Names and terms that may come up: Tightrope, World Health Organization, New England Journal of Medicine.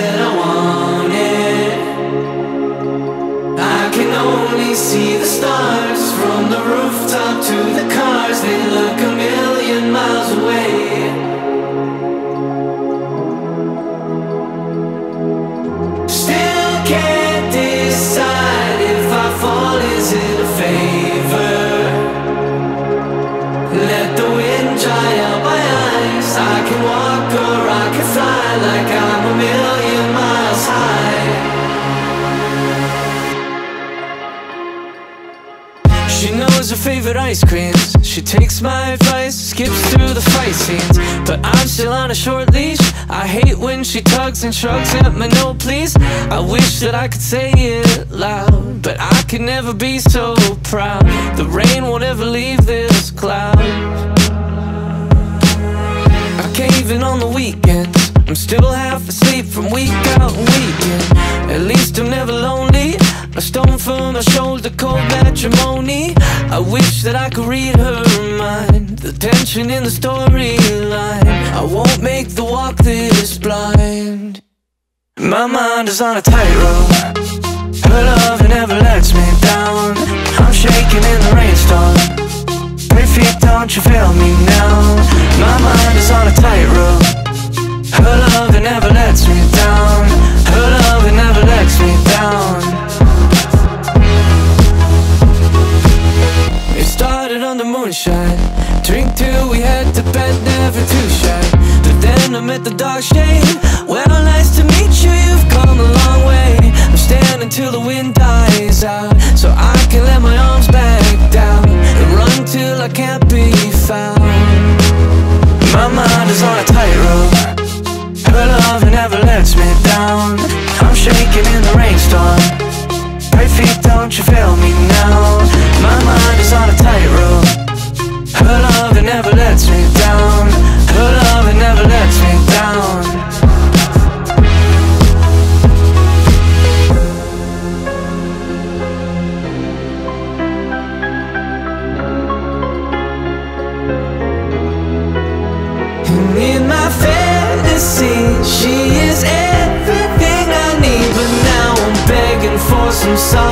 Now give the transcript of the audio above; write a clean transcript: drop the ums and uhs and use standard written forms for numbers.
that I want it. I can only see the stars from the rooftop to the cars. They look a million miles away. Still can't decide if I fall, is it a favor? Let the wind dry out my eyes. I can walk or I can fly, like I'm a million miles high. She knows her favorite ice creams. She takes my advice, skips through the fight scenes. But I'm still on a short leash. I hate when she tugs and shrugs at my no please. I wish that I could say it loud, but I could never be so proud. The rain won't ever leave this cloud. I cave in on the weekends. I'm still half asleep from week out and weekend. At least I'm never lonely. A stone from my shoulder, cold matrimony. I wish that I could read her mind, the tension in the storyline. I won't make the walk this blind. My mind is on a tightrope. Her love never lets me down. I'm shaking in the rainstorm. Perfect, don't you feel me now? My mind is on a tightrope. Her love never lets me down. Her love never lets me down. Moonshine, drink till we head to bed, never too shy. But then I'm at the dark shade. Well, nice to meet you, you've come a long way. I'm standing till the wind dies out, so I can let my arms back down and run till I can't be found. My mind is on a tightrope. Her love never lets me down. I'm shaking in the rainstorm. Perfect, don't you feel me now? My mind is on a tightrope. Her love, it never lets me down. Her love, it never lets me down. And in my fantasy, she is everything I need. But now I'm begging for some sorrow.